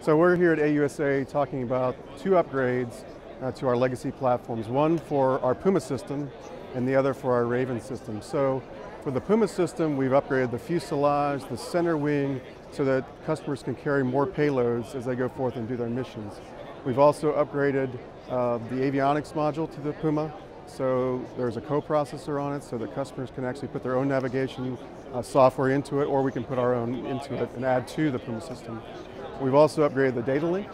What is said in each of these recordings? So we're here at AUSA talking about two upgrades to our legacy platforms, one for our Puma system and the other for our Raven system. So for the Puma system, we've upgraded the fuselage, the center wing, so that customers can carry more payloads as they go forth and do their missions. We've also upgraded the avionics module to the Puma, so there's a coprocessor on it so that customers can actually put their own navigation software into it, or we can put our own into it and add to the Puma system. We've also upgraded the data link.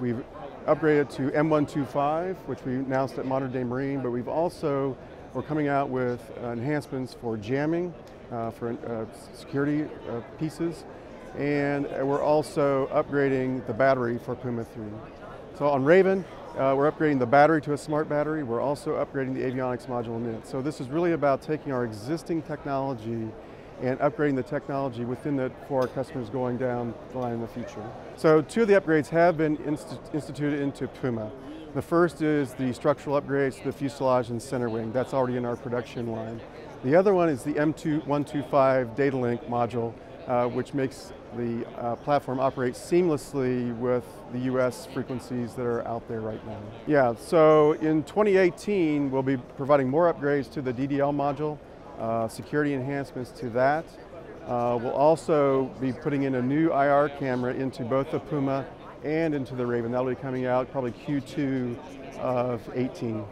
We've upgraded to M2125, which we announced at Modern Day Marine, but we're coming out with enhancements for jamming, for security pieces, and we're also upgrading the battery for Puma 3. So on Raven, we're upgrading the battery to a smart battery. We're also upgrading the avionics module in it. So this is really about taking our existing technology and upgrading the technology within it for our customers going down the line in the future. So two of the upgrades have been instituted into Puma. The first is the structural upgrades to the fuselage and center wing. That's already in our production line. The other one is the M2125 data link module, which makes the platform operate seamlessly with the US frequencies that are out there right now. Yeah, so in 2018, we'll be providing more upgrades to the DDL module. Security enhancements to that. We'll also be putting in a new IR camera into both the Puma and into the Raven. That'll be coming out probably Q2 of 18.